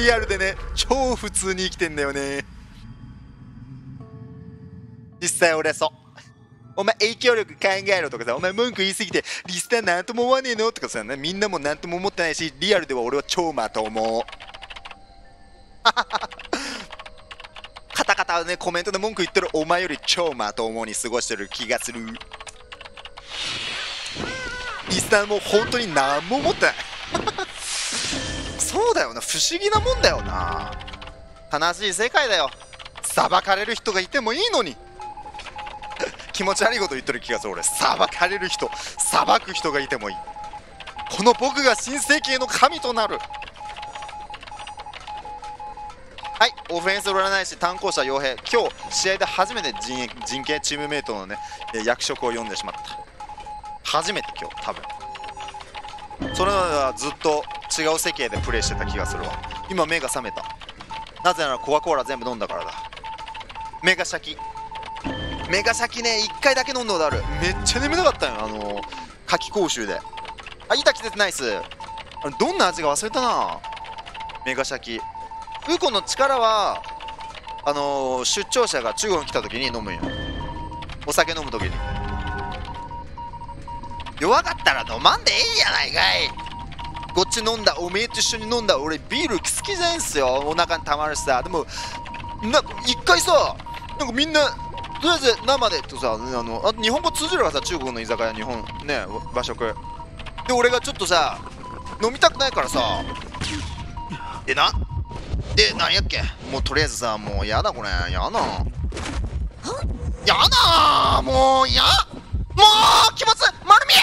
リアルでね、超普通に生きてんだよね。実際俺そう。お前影響力考えろとかさ、お前文句言いすぎてリスターなんとも思わねえのとかさ、みんなもなんとも思ってないし、リアルでは俺は超まとも。カタカタね、コメントで文句言ってるお前より超まともに過ごしてる気がする。リスターもう本当に何も思ってない。そうだよな、不思議なもんだよな。悲しい世界だよ。裁かれる人がいてもいいのに。気持ち悪いこと言ってる気がする俺。裁かれる人、裁く人がいてもいい。この僕が新世紀の神となる。はい、オフェンス占い師担当者傭兵、今日試合で初めて 人形チームメイトのね役職を読んでしまった。初めて今日多分。それはずっと違う世界でプレイしてた気がするわ。今目が覚めた。なぜならコアコーラ全部飲んだからだ。目がシャキ、目がシャキね。1回だけ飲んだことある。めっちゃ眠たかったよ、夏季講習で。あ、板着ててナイス。あれどんな味が忘れたな。メガシャキ。ウコの力は出張者が中国に来た時に飲むんよ。お酒飲む時に。弱かったら飲まんでいいじゃないかい。こっち飲んだ、おめえと一緒に飲んだ。俺ビール好きじゃないんすよ、お腹にたまるしさ。でもなんか一回さ、なんかみんなとりあえず生でとさ、あと日本語通じるからさ、中国の居酒屋、日本ね和食で、俺がちょっとさ飲みたくないからさ、なんやっけ、もうとりあえずさ、もうやだこれ、やだもうもう気持ち丸見え。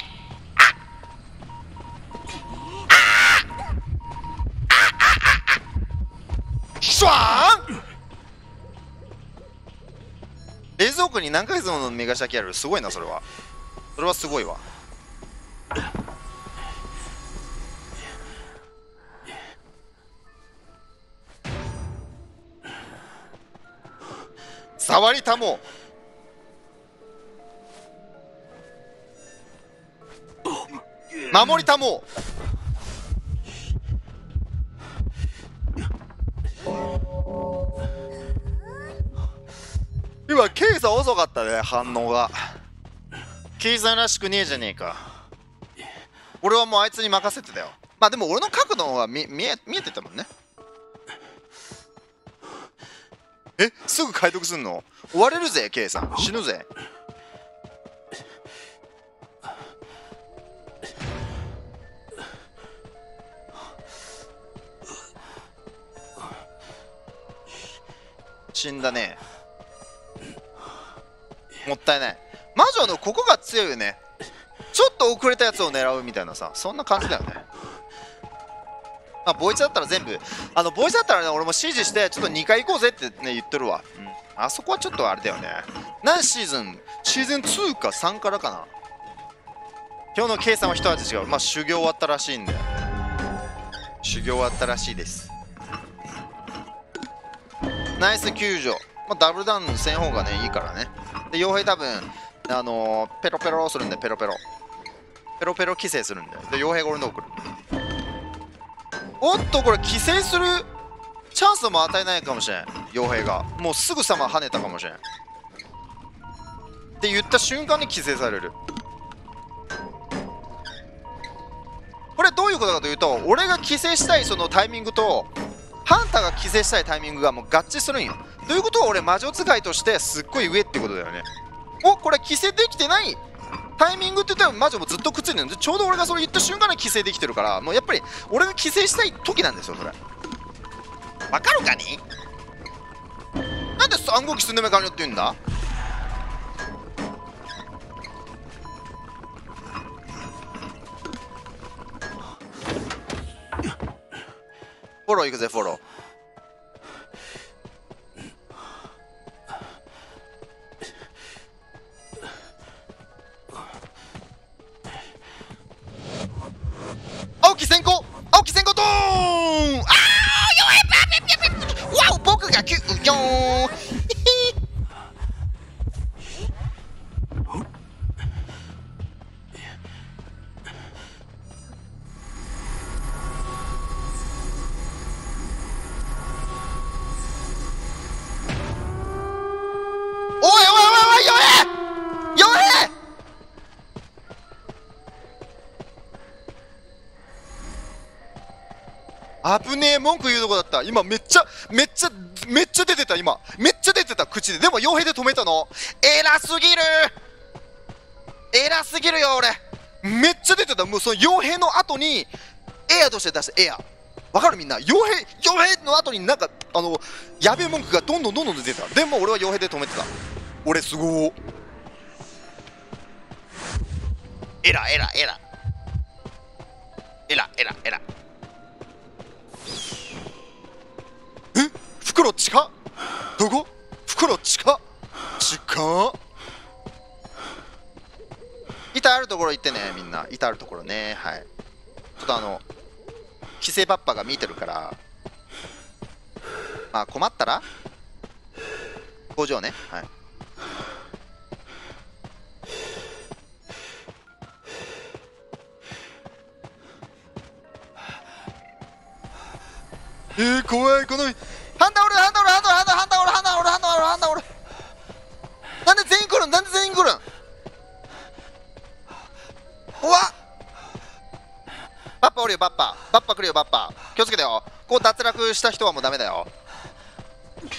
冷蔵庫に何ヶ月ものメガシャキある。すごいな、それは。それはすごいわ。触りたもう、守りたもう。今ケイさん遅かったね、反応が。ケイさんらしくねえじゃねえか。俺はもうあいつに任せてたよ。まあでも俺の角度は 見えてたもんね。え、すぐ解読すんの？追われるぜケイさん、死ぬぜ。死んだね、もったいない。魔女のここが強いよね。ちょっと遅れたやつを狙うみたいなさ、そんな感じだよね。あ、ボイツだったら全部、ボイツだったらね、俺も指示してちょっと2回行こうぜってね言ってるわ、うん、あそこはちょっとあれだよね。何シーズン、シーズン2か3からかな。今日の K さんは一味違う。まあ修行終わったらしいんで、修行終わったらしいです。ナイス救助。まあ、ダブルダウンせん方がねいいからね。で傭兵多分ペロペロするんで、ペロペロ規制するんで、で傭兵が俺の送る。おっと、これ規制するチャンスも与えないかもしれん。傭兵がもうすぐさま跳ねたかもしれんって言った瞬間に規制される。これどういうことかというと、俺が規制したいそのタイミングとハンターが規制したいタイミングがもう合致するんよ。ということは俺魔女使いとしてすっごい上ってことだよね。お、これ規制できてないタイミングって言ったら魔女もずっとくっついてるんで、ちょうど俺がそれ言った瞬間に規制できてるから、もうやっぱり俺が規制したい時なんですよそれ。わかるかに、なんで暗号機すんでめかによって言うんだ。フォロー行くぜ、フォロー。青木先行、青木先行、ドーン。ああ、わお、僕が9、4。危ねえ、文句言うとこだった。今めっちゃ出てた、今。めっちゃ出てた、口で。でも、傭兵で止めたの。偉すぎる！偉すぎるよ、俺。めっちゃ出てた。もう、その傭兵の後に、エアとして出した、エア。わかるみんな。傭兵の後になんか、やべえ文句がどんどん出てた。でも、俺は傭兵で止めてた。俺、すごー。エラ。え？袋近っ？どこ？袋近っ？近っ？板あるところ行ってね、みんな。板あるところね。はい。ちょっと規制バッパが見てるから。まあ、困ったら工場ね。はい。怖い、このハンダおる、なんで全員来るん、怖っ。バッパおるよ、バッパ来るよ、気をつけてよ。こう脱落した人はもうダメだよ。とり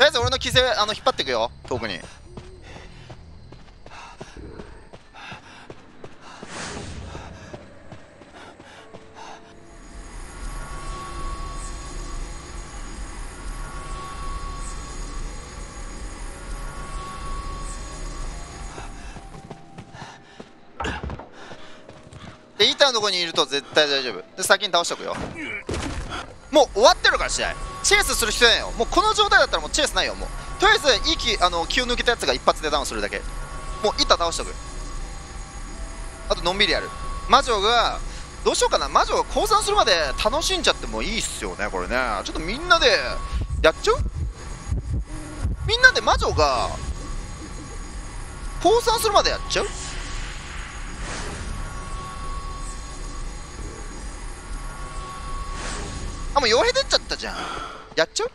あえず俺の規制引っ張っていくよ、遠くに。で、板のとこにいると絶対大丈夫。で、先に倒しておくよ。もう終わってるから試合。チェイスする必要ないよ。もうこの状態だったらもうチェイスないよ。もうとりあえず息気を抜けたやつが一発でダウンするだけ。もう板倒しておく。あとのんびりやる。魔女がどうしようかな。魔女が降参するまで楽しんじゃってもいいっすよね、これね。ちょっとみんなでやっちゃう。みんなで魔女が降参するまでやっちゃう。もう傭兵出ちゃったじゃん。やっちゃう？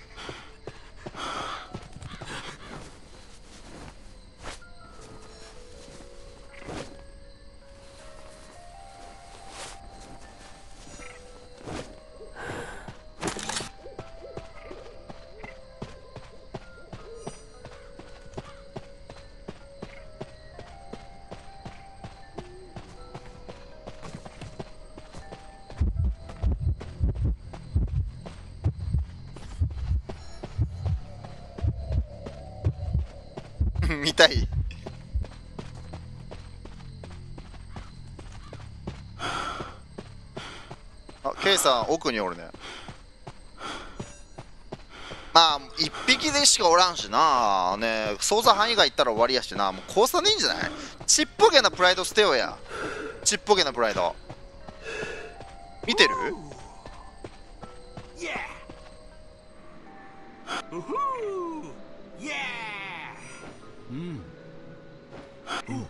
見たい。あ、ケイさん奥におるね。まあ一匹でしかおらんしな。ねえ、捜査班以外行ったら終わりやしな。もう交差でいいんじゃない？ちっぽけなプライド捨てようや。ちっぽけなプライド見てる？うん。